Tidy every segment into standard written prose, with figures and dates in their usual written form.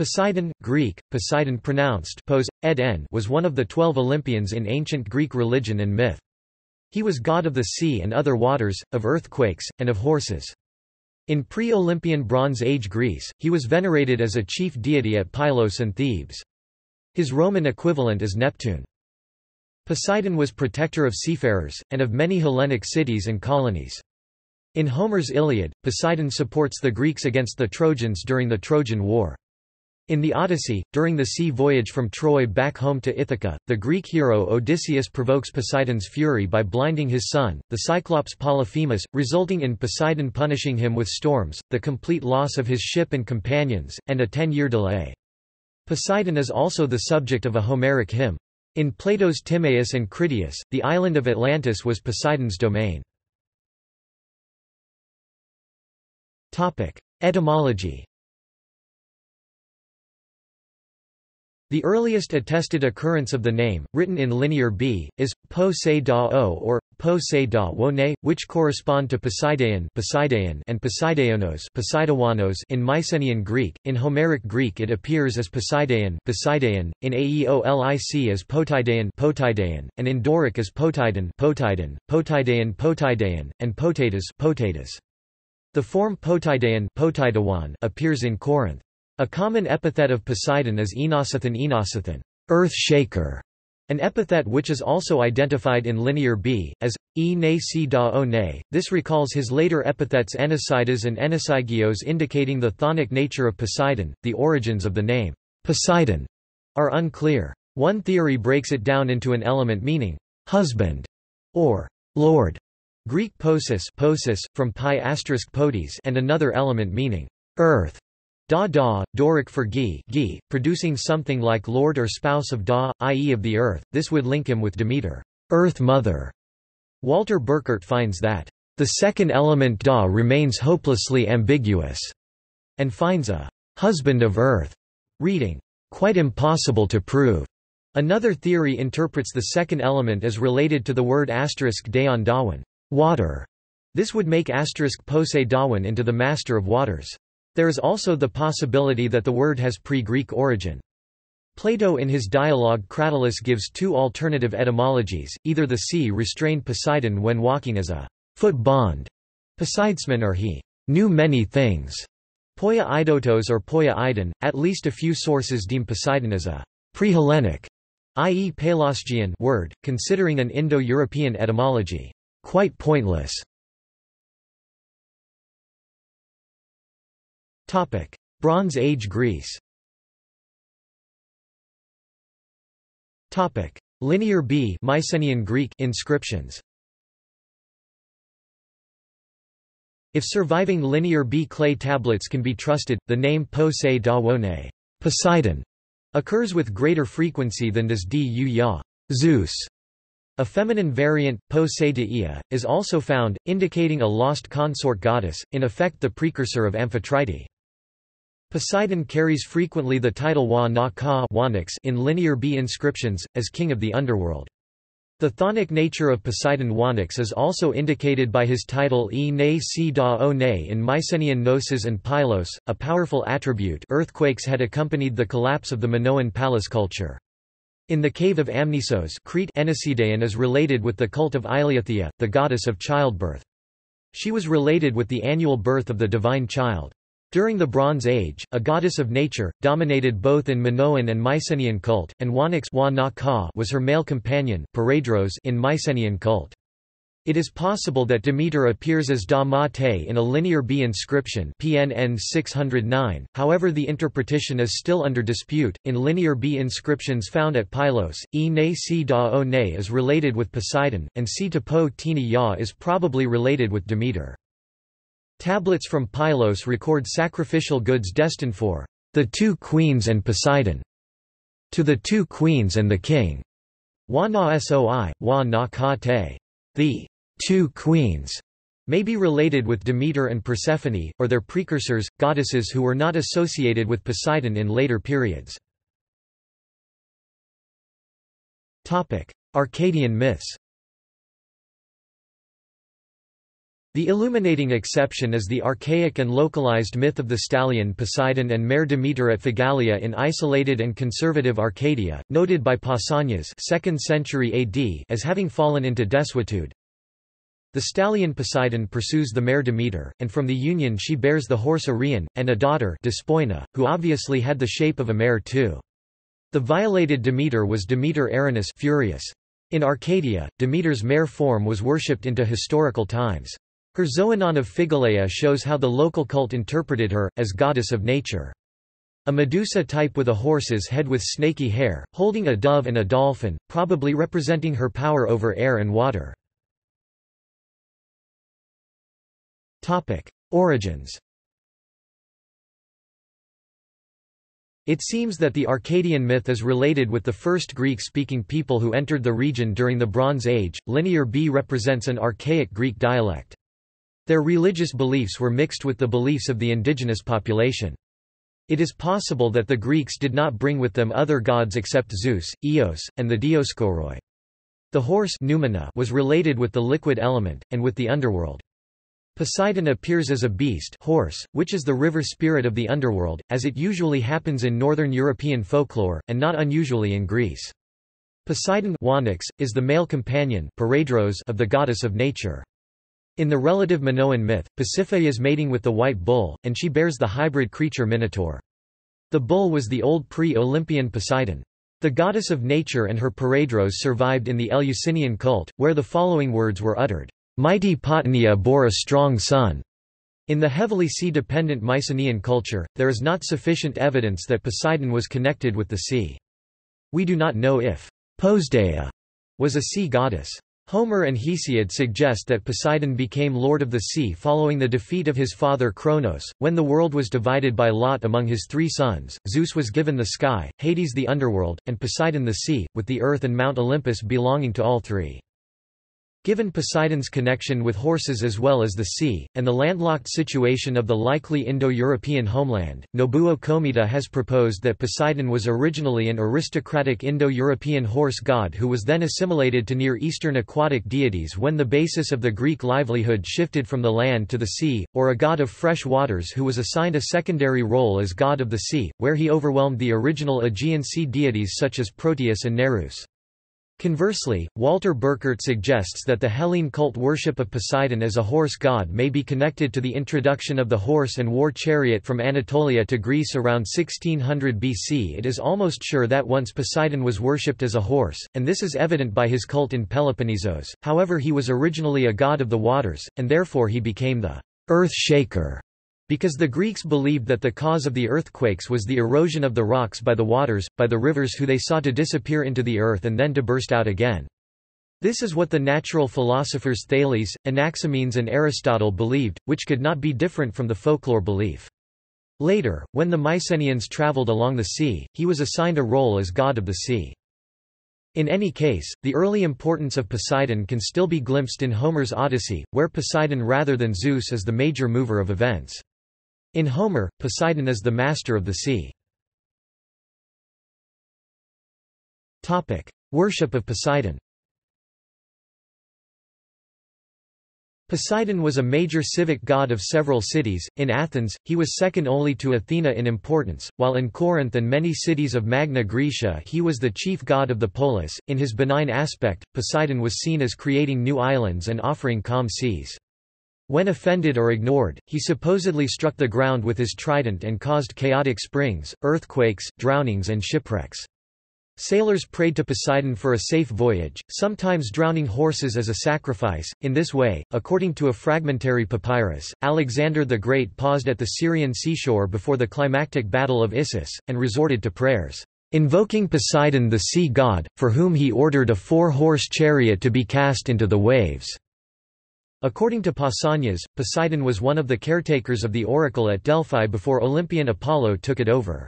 Poseidon, Greek, Poseidon pronounced pos, ed en, was one of the 12 Olympians in ancient Greek religion and myth. He was god of the sea and other waters, of earthquakes, and of horses. In pre-Olympian Bronze Age Greece, he was venerated as a chief deity at Pylos and Thebes. His Roman equivalent is Neptune. Poseidon was protector of seafarers, and of many Hellenic cities and colonies. In Homer's Iliad, Poseidon supports the Greeks against the Trojans during the Trojan War. In the Odyssey, during the sea voyage from Troy back home to Ithaca, the Greek hero Odysseus provokes Poseidon's fury by blinding his son, the Cyclops Polyphemus, resulting in Poseidon punishing him with storms, the complete loss of his ship and companions, and a 10-year delay. Poseidon is also the subject of a Homeric hymn. In Plato's Timaeus and Critias, the island of Atlantis was Poseidon's domain. Etymology. The earliest attested occurrence of the name, written in Linear B, is Po-se-da-o or Po-se-da-wone, which correspond to Poseidon and Poseidaionos in Mycenaean Greek. In Homeric Greek it appears as Poseidon, in Aeolic as Potideain, and in Doric as Potideain, and Potatus. The form Potideain appears in Corinth. A common epithet of Poseidon is Enosithon, earth shaker, an epithet which is also identified in Linear B as E-ne-si-da-o-ne. This recalls his later epithets Enosigios and Enosigios, indicating the thonic nature of Poseidon. The origins of the name Poseidon are unclear. One theory breaks it down into an element meaning husband or lord, Greek posis from pi*potes, and another element meaning earth. Da-da, Doric for gi, producing something like lord or spouse of da, i.e. of the earth. This would link him with Demeter, earth mother. Walter Burkert finds that the second element da remains hopelessly ambiguous, and finds a husband of earth reading quite impossible to prove. Another theory interprets the second element as related to the word asterisk deon dawin, water. This would make asterisk Poseidon into the master of waters. There is also the possibility that the word has pre-Greek origin. Plato in his dialogue Cratylus gives two alternative etymologies, either the sea restrained Poseidon when walking as a foot bond, Poseidesman, or he knew many things, Poia Idotos or Poia Idon. At least a few sources deem Poseidon as a pre-Hellenic, i.e. Pelasgian word, considering an Indo-European etymology quite pointless. Bronze Age Greece. Linear B Mycenaean Greek inscriptions. If surviving Linear B clay tablets can be trusted, the name Poseidon, Poseidon, occurs with greater frequency than does Deu-ya, Zeus. A feminine variant, Poseidea, is also found, indicating a lost consort goddess, in effect the precursor of Amphitrite. Poseidon carries frequently the title Wanax in Linear B inscriptions, as king of the underworld. The thonic nature of Poseidon Wanax is also indicated by his title E-ne-si-da-o-ne in Mycenaean Gnosis and Pylos, a powerful attribute. Earthquakes had accompanied the collapse of the Minoan palace culture. In the cave of Amnisos, Crete, Enosidion is related with the cult of Iliothea, the goddess of childbirth. She was related with the annual birth of the divine child. During the Bronze Age, a goddess of nature, dominated both in Minoan and Mycenaean cult, and Wanax was her male companion Paredros in Mycenaean cult. It is possible that Demeter appears as Da Mate in a Linear B inscription PNN 609, however the interpretation is still under dispute. In Linear B inscriptions found at Pylos, E-ne-si-da-o-ne is related with Poseidon, and Si-to-po-tini-ya is probably related with Demeter. Tablets from Pylos record sacrificial goods destined for the two queens and Poseidon. To the two queens and the king. Wa-na-soi, wa-na-ka-te. The two queens may be related with Demeter and Persephone, or their precursors, goddesses who were not associated with Poseidon in later periods. Arcadian myths. The illuminating exception is the archaic and localized myth of the stallion Poseidon and mare Demeter at Phygalia in isolated and conservative Arcadia, noted by Pausanias 2nd century AD as having fallen into desuetude. The stallion Poseidon pursues the mare Demeter, and from the union she bears the horse Arion, and a daughter Despoina, who obviously had the shape of a mare too. The violated Demeter was Demeter Aranus, furious. In Arcadia, Demeter's mare form was worshipped into historical times. Her Zoanon of Phygalia shows how the local cult interpreted her, as goddess of nature. A Medusa type with a horse's head with snaky hair, holding a dove and a dolphin, probably representing her power over air and water. Origins. It seems that the Arcadian myth is related with the first Greek-speaking people who entered the region during the Bronze Age. Linear B represents an archaic Greek dialect. Their religious beliefs were mixed with the beliefs of the indigenous population. It is possible that the Greeks did not bring with them other gods except Zeus, Eos, and the Dioscoroi. The horse noumena was related with the liquid element, and with the underworld. Poseidon appears as a beast horse, which is the river spirit of the underworld, as it usually happens in northern European folklore, and not unusually in Greece. Poseidon Wanax, is the male companion Paredros of the goddess of nature. In the relative Minoan myth, Pasiphae is mating with the white bull, and she bears the hybrid creature Minotaur. The bull was the old pre-Olympian Poseidon. The goddess of nature and her Paredros survived in the Eleusinian cult, where the following words were uttered: "Mighty Potnia bore a strong son." In the heavily sea-dependent Mycenaean culture, there is not sufficient evidence that Poseidon was connected with the sea. We do not know if Posdeia was a sea goddess. Homer and Hesiod suggest that Poseidon became lord of the sea following the defeat of his father Kronos, when the world was divided by lot among his three sons. Zeus was given the sky, Hades the underworld, and Poseidon the sea, with the earth and Mount Olympus belonging to all three. Given Poseidon's connection with horses as well as the sea, and the landlocked situation of the likely Indo-European homeland, Nobuo Komita has proposed that Poseidon was originally an aristocratic Indo-European horse god who was then assimilated to Near Eastern aquatic deities when the basis of the Greek livelihood shifted from the land to the sea, or a god of fresh waters who was assigned a secondary role as god of the sea, where he overwhelmed the original Aegean sea deities such as Proteus and Nereus. Conversely, Walter Burkert suggests that the Hellene cult worship of Poseidon as a horse god may be connected to the introduction of the horse and war chariot from Anatolia to Greece around 1600 BC. It is almost sure that once Poseidon was worshipped as a horse, and this is evident by his cult in Peloponnesos. However, he was originally a god of the waters, and therefore he became the earth shaker, because the Greeks believed that the cause of the earthquakes was the erosion of the rocks by the waters, by the rivers who they saw to disappear into the earth and then to burst out again. This is what the natural philosophers Thales, Anaximenes and Aristotle believed, which could not be different from the folklore belief. Later, when the Mycenaeans traveled along the sea, he was assigned a role as god of the sea. In any case, the early importance of Poseidon can still be glimpsed in Homer's Odyssey, where Poseidon rather than Zeus is the major mover of events. In Homer, Poseidon is the master of the sea. Worship of Poseidon. Poseidon was a major civic god of several cities. In Athens, he was second only to Athena in importance, while in Corinth and many cities of Magna Graecia he was the chief god of the polis. In his benign aspect, Poseidon was seen as creating new islands and offering calm seas. When offended or ignored, he supposedly struck the ground with his trident and caused chaotic springs, earthquakes, drownings and shipwrecks. Sailors prayed to Poseidon for a safe voyage, sometimes drowning horses as a sacrifice. In this way, according to a fragmentary papyrus, Alexander the Great paused at the Syrian seashore before the climactic battle of Issus, and resorted to prayers, invoking Poseidon the sea god, for whom he ordered a four-horse chariot to be cast into the waves. According to Pausanias, Poseidon was one of the caretakers of the oracle at Delphi before Olympian Apollo took it over.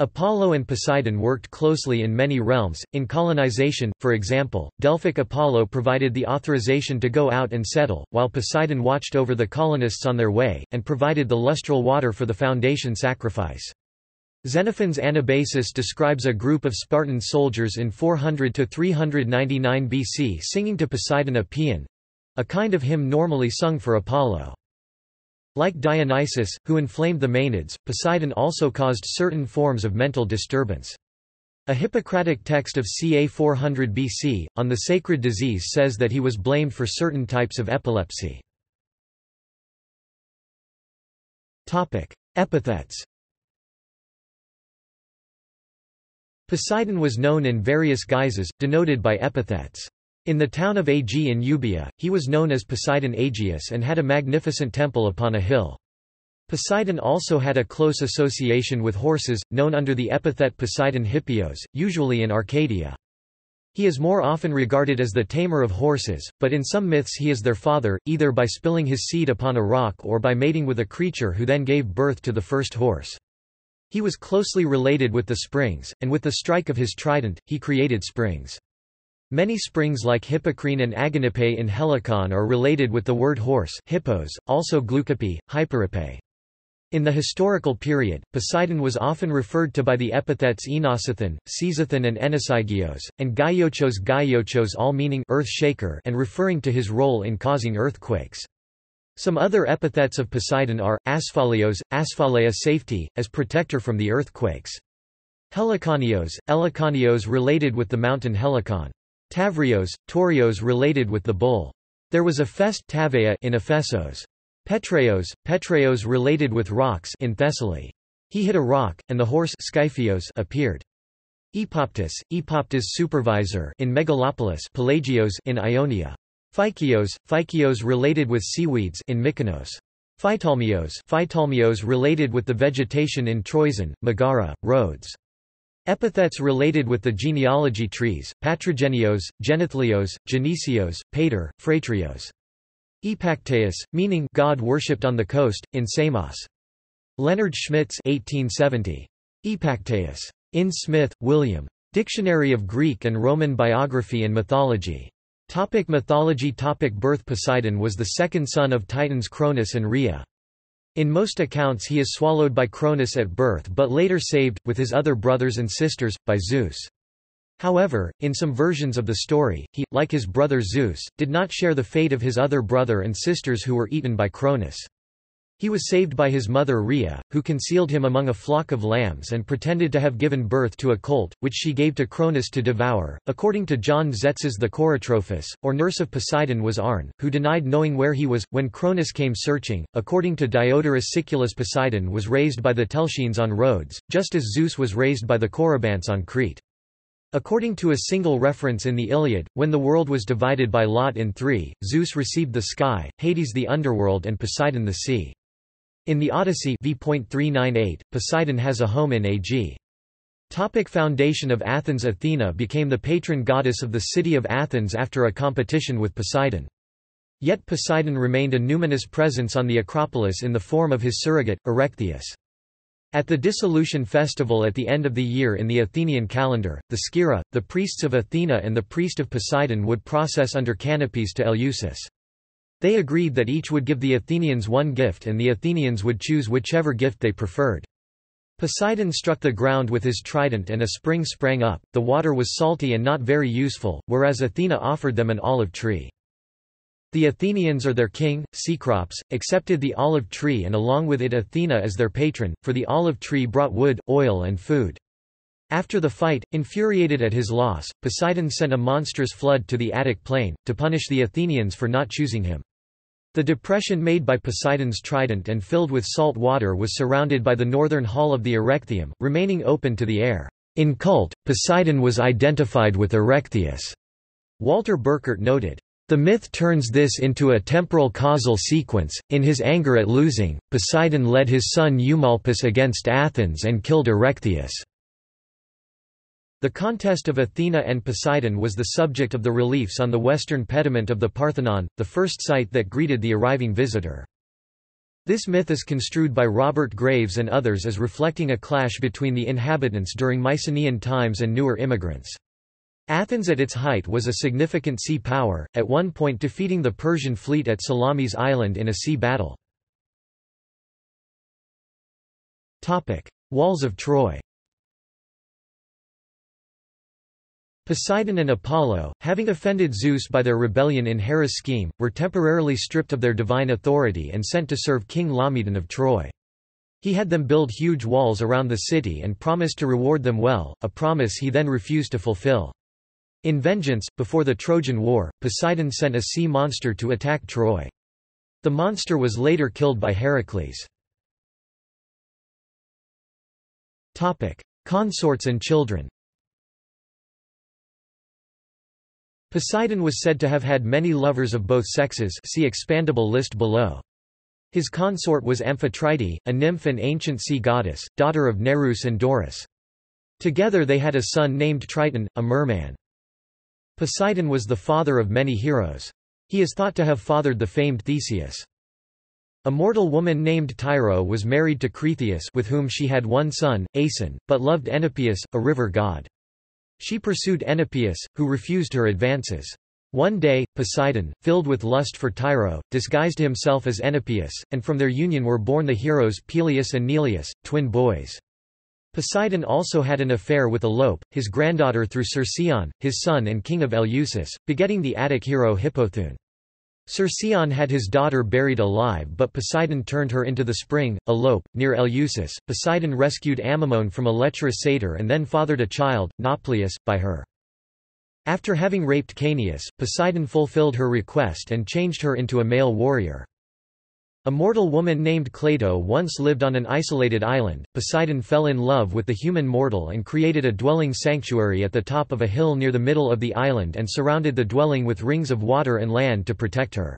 Apollo and Poseidon worked closely in many realms. In colonization, for example, Delphic Apollo provided the authorization to go out and settle, while Poseidon watched over the colonists on their way, and provided the lustral water for the foundation sacrifice. Xenophon's Anabasis describes a group of Spartan soldiers in 400 to 399 BC singing to Poseidon a paean. a kind of hymn normally sung for Apollo. Like Dionysus, who inflamed the Maenads, Poseidon also caused certain forms of mental disturbance. A Hippocratic text of ca. 400 BC, on the sacred disease says that he was blamed for certain types of epilepsy. Epithets. Poseidon was known in various guises, denoted by epithets. In the town of Aege in Euboea, he was known as Poseidon Aegeus and had a magnificent temple upon a hill. Poseidon also had a close association with horses, known under the epithet Poseidon Hippios, usually in Arcadia. He is more often regarded as the tamer of horses, but in some myths he is their father, either by spilling his seed upon a rock or by mating with a creature who then gave birth to the first horse. He was closely related with the springs, and with the strike of his trident, he created springs. Many springs like Hippocrene and Agonipe in Helicon are related with the word horse, hippos, also Glucope, Hyperipe. In the historical period, Poseidon was often referred to by the epithets Enosithon, Ctesithon and Enosigios, and Gaiochos, all meaning earth shaker and referring to his role in causing earthquakes. Some other epithets of Poseidon are, Asphalios, Asphaleia safety, as protector from the earthquakes. Heliconios, Elikonios related with the mountain Helicon. Tavrios, Taurios related with the bull. There was a fest Tavea in Ephesos. Petreios, Petreios related with rocks in Thessaly. He hit a rock, and the horse Skyphios appeared. Epoptis, Epoptis supervisor in Megalopolis, Pelagios in Ionia. Phykios, Phykios related with seaweeds in Mykonos. Phytalmios, Phytalmios related with the vegetation in Troezen, Megara, Rhodes. Epithets related with the genealogy trees, Patrogenios, Genethlios, Genesios, Pater, Phratrios. Epacteus, meaning God worshipped on the coast, in Samos. Leonard Schmitz 1870. Epacteus. In Smith, William. Dictionary of Greek and Roman Biography and Mythology. Topic mythology. Topic birth. Poseidon was the second son of Titans Cronus and Rhea. In most accounts he is swallowed by Cronus at birth but later saved, with his other brothers and sisters, by Zeus. However, in some versions of the story, he, like his brother Zeus, did not share the fate of his other brother and sisters who were eaten by Cronus. He was saved by his mother Rhea, who concealed him among a flock of lambs and pretended to have given birth to a colt, which she gave to Cronus to devour. According to John Zetz's The Chorotrophus, or nurse of Poseidon was Arne, who denied knowing where he was, when Cronus came searching. According to Diodorus Siculus, Poseidon was raised by the Telchians on Rhodes, just as Zeus was raised by the Corybants on Crete. According to a single reference in the Iliad, when the world was divided by lot in three, Zeus received the sky, Hades the underworld and Poseidon the sea. In the Odyssey v.398, Poseidon has a home in Aegea. Topic foundation of Athens. Athena became the patron goddess of the city of Athens after a competition with Poseidon. Yet Poseidon remained a numinous presence on the Acropolis in the form of his surrogate, Erechtheus. At the dissolution festival at the end of the year in the Athenian calendar, the Skira, the priests of Athena and the priest of Poseidon would process under canopies to Eleusis. They agreed that each would give the Athenians one gift and the Athenians would choose whichever gift they preferred. Poseidon struck the ground with his trident and a spring sprang up. The water was salty and not very useful, whereas Athena offered them an olive tree. The Athenians, or their king, Cecrops, accepted the olive tree and along with it Athena as their patron, for the olive tree brought wood, oil and food. After the fight, infuriated at his loss, Poseidon sent a monstrous flood to the Attic plain, to punish the Athenians for not choosing him. The depression made by Poseidon's trident and filled with salt water was surrounded by the northern hall of the Erechtheum, remaining open to the air. In cult, Poseidon was identified with Erechtheus. Walter Burkert noted. The myth turns this into a temporal causal sequence. In his anger at losing, Poseidon led his son Eumolpus against Athens and killed Erechtheus. The contest of Athena and Poseidon was the subject of the reliefs on the western pediment of the Parthenon, the first sight that greeted the arriving visitor. This myth is construed by Robert Graves and others as reflecting a clash between the inhabitants during Mycenaean times and newer immigrants. Athens at its height was a significant sea power, at one point defeating the Persian fleet at Salamis Island in a sea battle. Walls of Troy. Poseidon and Apollo, having offended Zeus by their rebellion in Hera's scheme, were temporarily stripped of their divine authority and sent to serve King Laomedon of Troy. He had them build huge walls around the city and promised to reward them well, a promise he then refused to fulfill. In vengeance, before the Trojan War, Poseidon sent a sea monster to attack Troy. The monster was later killed by Heracles. Consorts and children. Poseidon was said to have had many lovers of both sexes, see expandable list below. His consort was Amphitrite, a nymph and ancient sea goddess, daughter of Nereus and Doris. Together they had a son named Triton, a merman. Poseidon was the father of many heroes. He is thought to have fathered the famed Theseus. A mortal woman named Tyro was married to Cretheus, with whom she had one son, Aeson, but loved Enopeus, a river god. She pursued Enopeus, who refused her advances. One day, Poseidon, filled with lust for Tyro, disguised himself as Enopeus, and from their union were born the heroes Peleus and Neleus, twin boys. Poseidon also had an affair with Alope, his granddaughter through Cercyon, his son and king of Eleusis, begetting the Attic hero Hippothone. Cercyon had his daughter buried alive, but Poseidon turned her into the spring, Alope, near Eleusis. Poseidon rescued Amymone from a lecherous satyr and then fathered a child, Nauplius, by her. After having raped Caneus, Poseidon fulfilled her request and changed her into a male warrior. A mortal woman named Clato once lived on an isolated island. Poseidon fell in love with the human mortal and created a dwelling sanctuary at the top of a hill near the middle of the island and surrounded the dwelling with rings of water and land to protect her.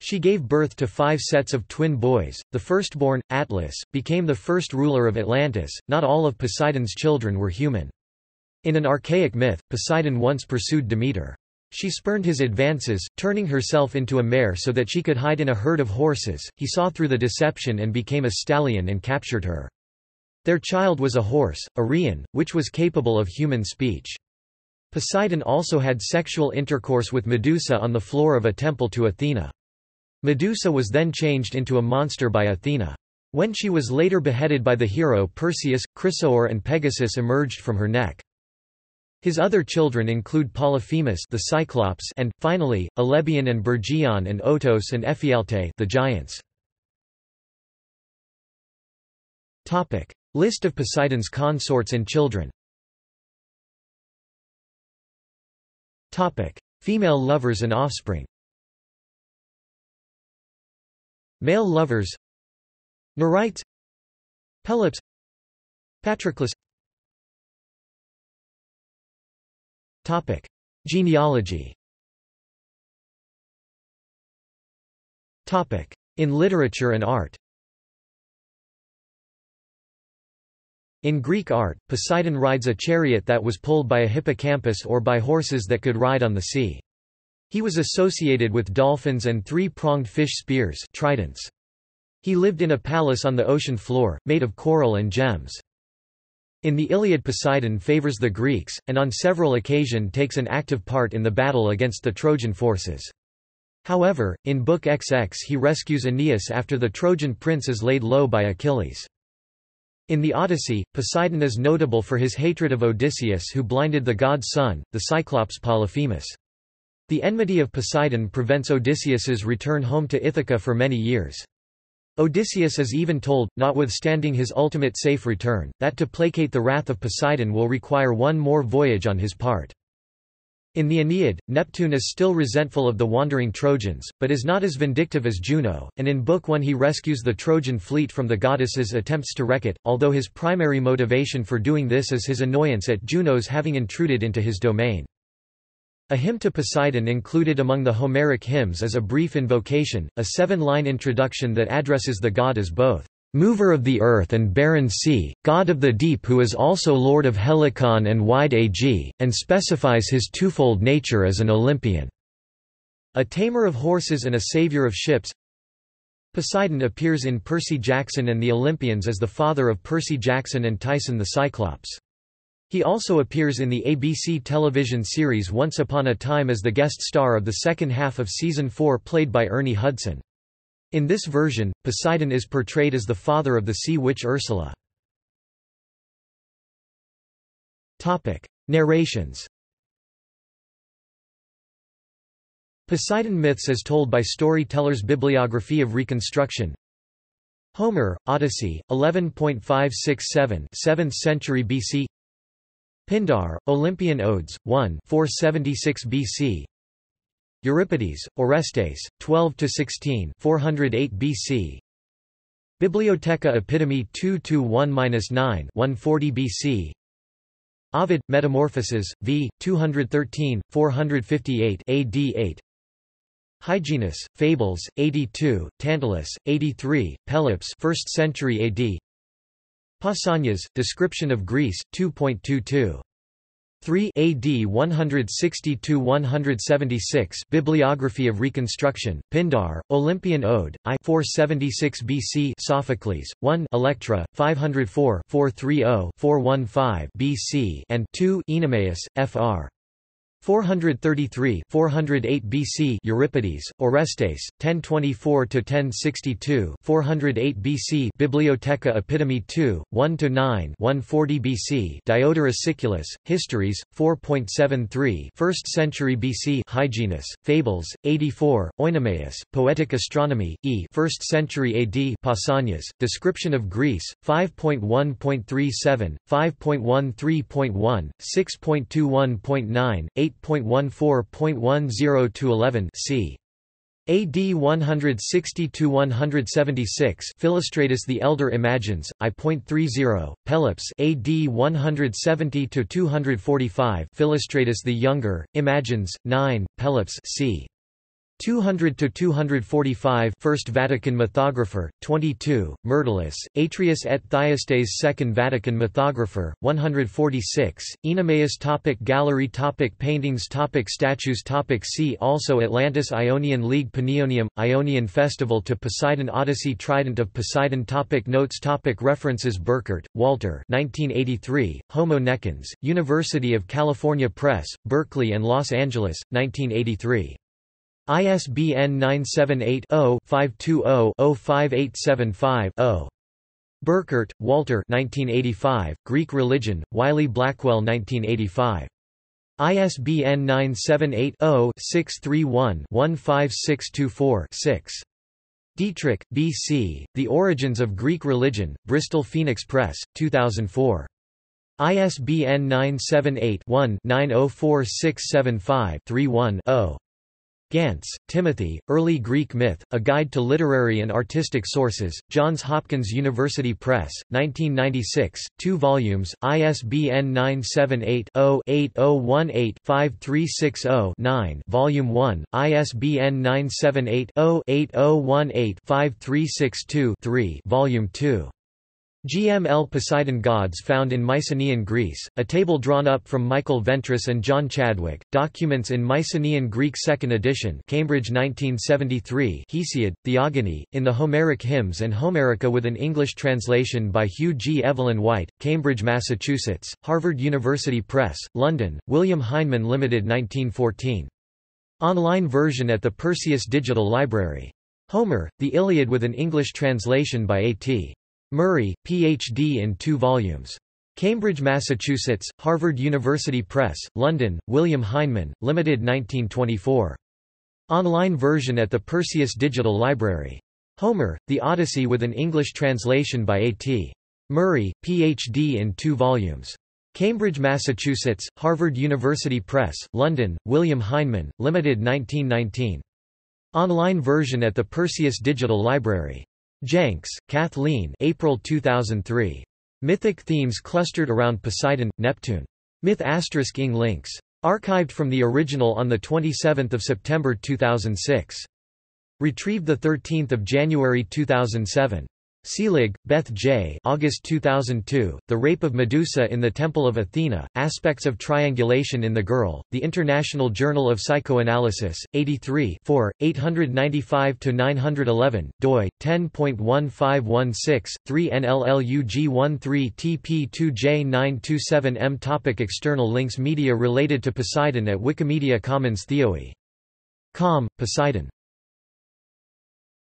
She gave birth to 5 sets of twin boys. The firstborn, Atlas, became the first ruler of Atlantis. Not all of Poseidon's children were human. In an archaic myth, Poseidon once pursued Demeter. She spurned his advances, turning herself into a mare so that she could hide in a herd of horses. He saw through the deception and became a stallion and captured her. Their child was a horse, Arion, which was capable of human speech. Poseidon also had sexual intercourse with Medusa on the floor of a temple to Athena. Medusa was then changed into a monster by Athena. When she was later beheaded by the hero Perseus, Chrysaor and Pegasus emerged from her neck. His other children include Polyphemus the Cyclops and, finally, Alebion and Bergeon and Otos and Ephialte the giants. List of Poseidon's consorts and children. Female lovers and offspring. Male lovers: Nerites, Pelops, Patroclus. Topic: Genealogy. Topic: In literature and art. In Greek art, Poseidon rides a chariot that was pulled by a hippocampus or by horses that could ride on the sea. He was associated with dolphins and 3-pronged fish spears, tridents. He lived in a palace on the ocean floor, made of coral and gems. In the Iliad, Poseidon favors the Greeks, and on several occasions takes an active part in the battle against the Trojan forces. However, in Book XX he rescues Aeneas after the Trojan prince is laid low by Achilles. In the Odyssey, Poseidon is notable for his hatred of Odysseus, who blinded the god's son, the Cyclops Polyphemus. The enmity of Poseidon prevents Odysseus's return home to Ithaca for many years. Odysseus is even told, notwithstanding his ultimate safe return, that to placate the wrath of Poseidon will require one more voyage on his part. In the Aeneid, Neptune is still resentful of the wandering Trojans, but is not as vindictive as Juno, and in Book One he rescues the Trojan fleet from the goddess's attempts to wreck it, although his primary motivation for doing this is his annoyance at Juno's having intruded into his domain. A hymn to Poseidon included among the Homeric hymns is a brief invocation, a 7-line introduction that addresses the god as both mover of the earth and barren sea, god of the deep who is also lord of Helicon and wide Aegean, and specifies his twofold nature as an Olympian, a tamer of horses and a savior of ships. Poseidon appears in Percy Jackson and the Olympians as the father of Percy Jackson and Tyson the Cyclops. He also appears in the ABC television series Once Upon a Time as the guest star of the second half of Season 4, played by Ernie Hudson. In this version, Poseidon is portrayed as the father of the sea witch Ursula. Narrations. Poseidon myths as told by storytellers. Bibliography of reconstruction. Homer, Odyssey, 11.567, 7th century BC. Pindar, Olympian Odes, 1, 476 BC. Euripides, Orestes, 12–16, 408 BC. Bibliotheca Epitome 2–1–9, 140 BC. Ovid, Metamorphoses, v. 213, 458 AD. Hyginus, Fables, 82, Tantalus, 83, Pelops, 1st century AD. Pausanias, Description of Greece, 2.22. 3 AD 160–176. Bibliography of Reconstruction. Pindar, Olympian Ode, I 476 BC. Sophocles, 1 Electra, 504 430 415 BC, and 2 Enemaeus, Fr. 433 408 BC. Euripides, Orestes, 1024–1062, 408 BC. Bibliotheca Epitome 2, 1–9, 140 BC. Diodorus Siculus, Histories, 4.73, 1st century BC. Hyginus, Fables, 84, Oinomaeus, Poetic Astronomy, E, 1st century AD. Pausanias, Description of Greece, 5.1.37, 5.13.1, 6.21.9, 8.14.10–11 c. AD 160–176. Philostratus the Elder Imagines, I.30, Pelops, AD 170–245. Philostratus the Younger, Imagines, 9, Pelops, c. 200–245. First Vatican Mythographer, 22, Myrtilus, Atreus et Thyestes. Second Vatican Mythographer, 146, Enemaeus. Topic Gallery. Topic Paintings. Topic Statues. Topic See also: Atlantis, Ionian League, Paneonium, Ionian Festival. To Poseidon, Odyssey, Trident of Poseidon. Topic Notes. Topic References. Burkert, Walter, 1983, Homo necans, University of California Press, Berkeley and Los Angeles, 1983. ISBN 978-0-520-05875-0. Burkert, Walter. 1985, Greek Religion, Wiley-Blackwell. 1985. ISBN 978-0-631-15624-6. Dietrich, B. C., The Origins of Greek Religion, Bristol Phoenix Press, 2004. ISBN 978-1-904675-31-0. Gantz, Timothy, Early Greek Myth, A Guide to Literary and Artistic Sources, Johns Hopkins University Press, 1996, 2 volumes, ISBN 978-0-8018-5360-9, Volume 1, ISBN 978-0-8018-5362-3, Volume 2. GML Poseidon Gods Found in Mycenaean Greece, a table drawn up from Michael Ventris and John Chadwick, Documents in Mycenaean Greek 2nd edition, Cambridge 1973. Hesiod, Theogony, in the Homeric Hymns and Homerica with an English translation by Hugh G. Evelyn White, Cambridge, Massachusetts, Harvard University Press, London, William Heinemann Limited 1914. Online version at the Perseus Digital Library. Homer, The Iliad with an English translation by A.T. Murray, Ph.D. in 2 volumes. Cambridge, Massachusetts, Harvard University Press, London, William Heinemann, Limited 1924. Online version at the Perseus Digital Library. Homer, The Odyssey with an English translation by A.T. Murray, Ph.D. in 2 volumes. Cambridge, Massachusetts, Harvard University Press, London, William Heinemann, Limited 1919. Online version at the Perseus Digital Library. Jenks, Kathleen, April 2003. Mythic themes clustered around Poseidon, Neptune. Myth ****. Links. Archived from the original on 27 September 2006. Retrieved 13 January 2007. Selig, Beth J. August 2002, The Rape of Medusa in the Temple of Athena, Aspects of Triangulation in the Girl, The International Journal of Psychoanalysis, 83 4, 895–911, doi, 10.1516, 3 NLLUG13TP2J927M. Topic external links. Media related to Poseidon at Wikimedia Commons. Theoe.com, Poseidon.